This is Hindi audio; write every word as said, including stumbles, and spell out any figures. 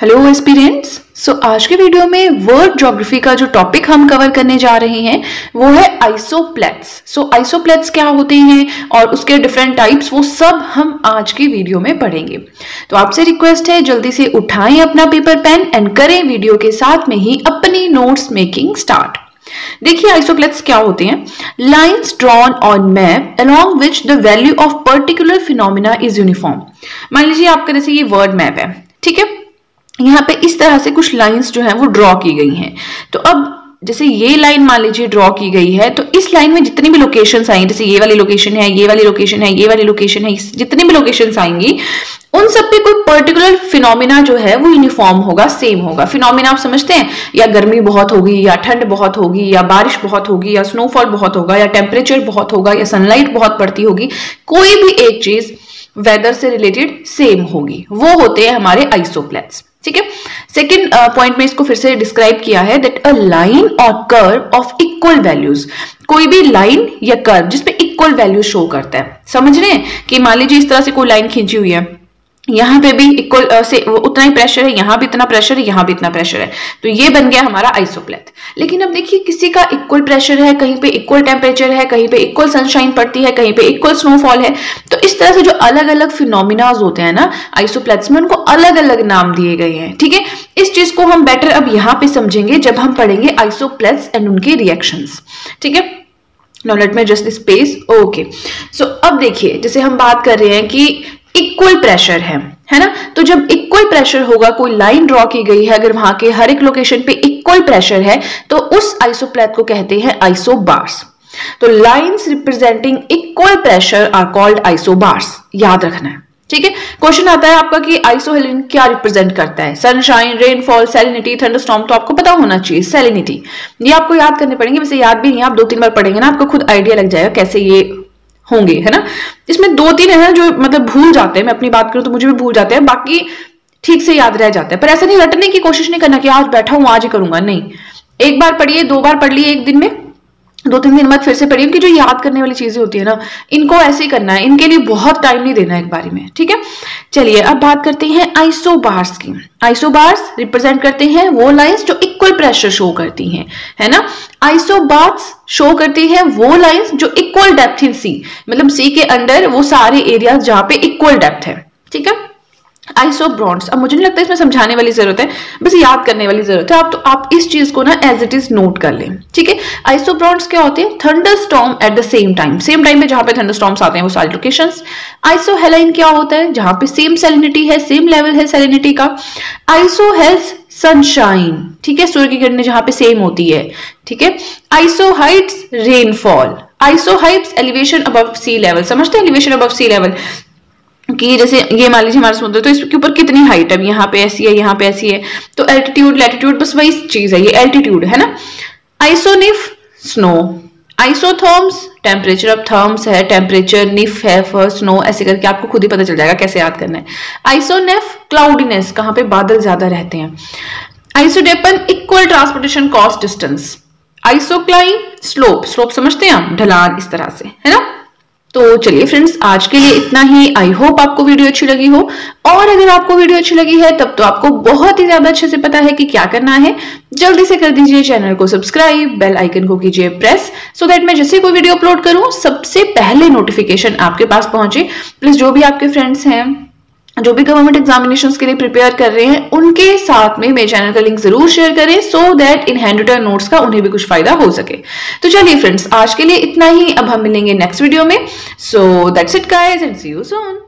हेलो एस्पिरेंट्स, सो आज के वीडियो में वर्ल्ड ज्योग्राफी का जो टॉपिक हम कवर करने जा रहे हैं वो है आइसोप्लेट्स। सो so, आइसोप्लेट्स क्या होते हैं और उसके डिफरेंट टाइप्स वो सब हम आज की वीडियो में पढ़ेंगे। तो आपसे रिक्वेस्ट है जल्दी से उठाएं अपना पेपर पेन एंड करें वीडियो के साथ में ही अपनी नोट्स मेकिंग स्टार्ट। देखिए आइसोप्लेट्स क्या होते हैं। Lines drawn on map along which the value of particular phenomena is uniform. मान लीजिए आपका जैसे ये वर्ड मैप है, ठीक है, यहाँ पे इस तरह से कुछ लाइंस जो है वो ड्रॉ की गई हैं। तो अब जैसे ये लाइन मान लीजिए ड्रॉ की गई है, तो इस लाइन में जितनी भी लोकेशंस आएंगी, जैसे ये वाली लोकेशन है, ये वाली लोकेशन है, ये वाली लोकेशन है, जितनी भी लोकेशंस आएंगी उन सब पे कोई पर्टिकुलर फिनोमिना जो है वो यूनिफॉर्म होगा, सेम होगा। फिनोमिना आप समझते हैं, या गर्मी बहुत होगी, या ठंड बहुत होगी, या बारिश बहुत होगी, या स्नोफॉल बहुत होगा, या टेम्परेचर बहुत होगा, या सनलाइट बहुत पड़ती होगी। कोई भी एक चीज वेदर से रिलेटेड सेम होगी, वो होते हैं हमारे आइसोप्लेट्स। ठीक है, सेकेंड पॉइंट में इसको फिर से डिस्क्राइब किया है दैट अ लाइन और कर्व ऑफ इक्वल वैल्यूज। कोई भी लाइन या कर्व जिसपे इक्वल वैल्यू शो करता है, समझ रहे हैं कि मान लीजिए इस तरह से कोई लाइन खींची हुई है, यहाँ पे भी इक्वल uh, से उतना ही प्रेशर है, यहाँ भी इतना प्रेशर है, यहाँ भी इतना प्रेशर है, तो ये बन गया हमारा आइसोप्लेट। लेकिन अब देखिए किसी का इक्वल प्रेशर है, कहीं पे इक्वल टेम्परेचर है, कहीं पे इक्वल सनशाइन पड़ती है, कहीं पे इक्वल स्नोफॉल है। तो इस तरह से जो अलग अलग फिनोमिनाज होते हैं ना आइसोप्लेट्स में, उनको अलग अलग नाम दिए गए हैं। ठीक है, इस चीज को हम बेटर अब यहाँ पे समझेंगे जब हम पढ़ेंगे आइसोप्लेट्स एंड उनके रिएक्शंस। ठीक है, now let me just space. Okay, so अब देखिए जैसे हम बात कर रहे हैं कि इक्वल प्रेशर है, है ना, तो जब इक्वल प्रेशर होगा, कोई लाइन ड्रॉ की गई है, अगर वहां के हर एक लोकेशन पे इक्वल प्रेशर है, तो उस आइसोप्लेट को कहते हैं आइसोबार्स। तो lines representing equal pressure are called isobars, याद रखना है। ठीक है, क्वेश्चन आता है आपका कि आइसोहेलिन क्या रिप्रेजेंट करता है। सनशाइन, रेनफॉल, सैलिनिटी, थंडरस्टॉर्म, तो आपको पता होना चाहिए। सैलिनिटी ये आपको याद करने पड़ेंगे, वैसे याद भी नहीं, आप दो तीन बार पढ़ेंगे ना आपको खुद आइडिया लग जाएगा कैसे ये होंगे, है ना। इसमें दो तीन है ना जो मतलब भूल जाते हैं, मैं अपनी बात करूं तो मुझे भी भूल जाते हैं, बाकी ठीक से याद रह जाता है। पर ऐसा नहीं, रटने की कोशिश नहीं करना कि आज बैठा हूं आज ही करूंगा, नहीं, एक बार पढ़िए, दो बार पढ़ लिए एक दिन में, दो तीन दिन बाद फिर से पढ़िए, क्योंकि जो याद करने वाली चीजें होती है ना इनको ऐसे ही करना है, इनके लिए बहुत टाइम नहीं देना एक बारी में। ठीक है, चलिए अब बात करते हैं आइसोबार्स की। आइसोबार्स रिप्रेजेंट करते हैं वो लाइंस जो इक्वल प्रेशर शो करती हैं, है ना। आइसोबाथ्स शो करती हैं वो लाइंस जो इक्वल डेप्थ इन सी, मतलब सी के अंडर वो सारे एरिया जहां पे इक्वल डेप्थ है। ठीक है, आइसोब्रॉन्ट्स, अब मुझे नहीं लगता इसमें समझाने वाली जरूरत है, बस याद करने वाली जरूरत है। आप तो आप इस चीज को ना एज इट इज नोट कर लें। ठीक है, आइसोब्रॉन्ट्स क्या होते हैं? Thunderstorm at the same time, same time पे जहां पे थंडरस्टॉर्म्स आते हैं वो सारे लोकेशंस। आइसोहेलाइन क्या होता है? जहां पे सेम सैलिनिटी है, सेम लेवल है सैलिनिटी का। आइसोहेल्स, सनशाइन, ठीक है, सूर्य की किरणें जहां पे सेम होती है। ठीक है, isohyets, rainfall. Isohyets elevation above sea level, समझते हैं एलिवेशन अबव सी लेवल कि जैसे ये मान लीजिए हमारा समुद्र, तो इसके ऊपर कितनी हाइट है, यहाँ पे ऐसी है, यहाँ पे ऐसी है, तो एल्टीट्यूड, लैटिट्यूड, बस वही चीज है, ये एल्टीट्यूड है ना। आइसोनिफ, स्नो। आइसोथर्म्स, टेम्परेचर, अब थर्म्स है, टेम्परेचर, निफ है, फर्स्ट स्नो, ऐसे करके आपको खुद ही पता चल जाएगा कैसे याद करना है। आइसोनेफ, क्लाउडीनेस, कहाँ पे बादल ज्यादा रहते हैं। Isodapane, equal transportation cost, distance. Isocline, slope, slope समझते हैं आप, ढलान, इस तरह से, है ना। तो चलिए फ्रेंड्स, आज के लिए इतना ही। आई होप आपको वीडियो अच्छी लगी हो, और अगर आपको वीडियो अच्छी लगी है तब तो आपको बहुत ही ज्यादा अच्छे से पता है कि क्या करना है। जल्दी से कर दीजिए चैनल को सब्सक्राइब, बेल आइकन को कीजिए प्रेस, सो दैट मैं जैसे कोई वीडियो अपलोड करूं सबसे पहले नोटिफिकेशन आपके पास पहुंचे। प्लीज जो भी आपके फ्रेंड्स हैं जो भी गवर्नमेंट एग्जामिनेशंस के लिए प्रिपेयर कर रहे हैं, उनके साथ में मेरे चैनल का लिंक जरूर शेयर करें, so that in handwritten notes का उन्हें भी कुछ फायदा हो सके। तो चलिए फ्रेंड्स, आज के लिए इतना ही, अब हम मिलेंगे नेक्स्ट वीडियो में। So that's it guys and see you soon.